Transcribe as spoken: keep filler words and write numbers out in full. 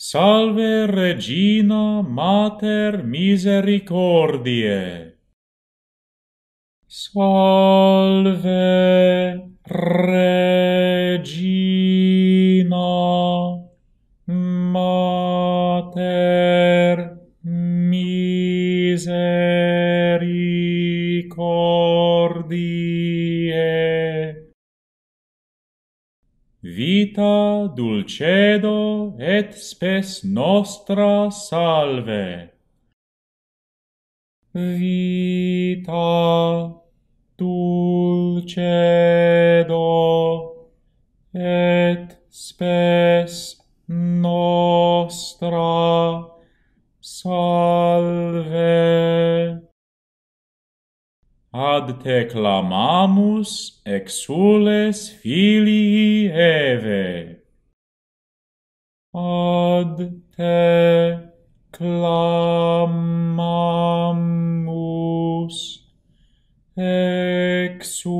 Salve Regina Mater Misericordiae. Salve Regina Mater Misericordiae. Vita dulcedo et spes nostra salve. Vita dulcedo et spes nostra salve. Ad te clamamus exules filii Eve. Ad te clamamus exules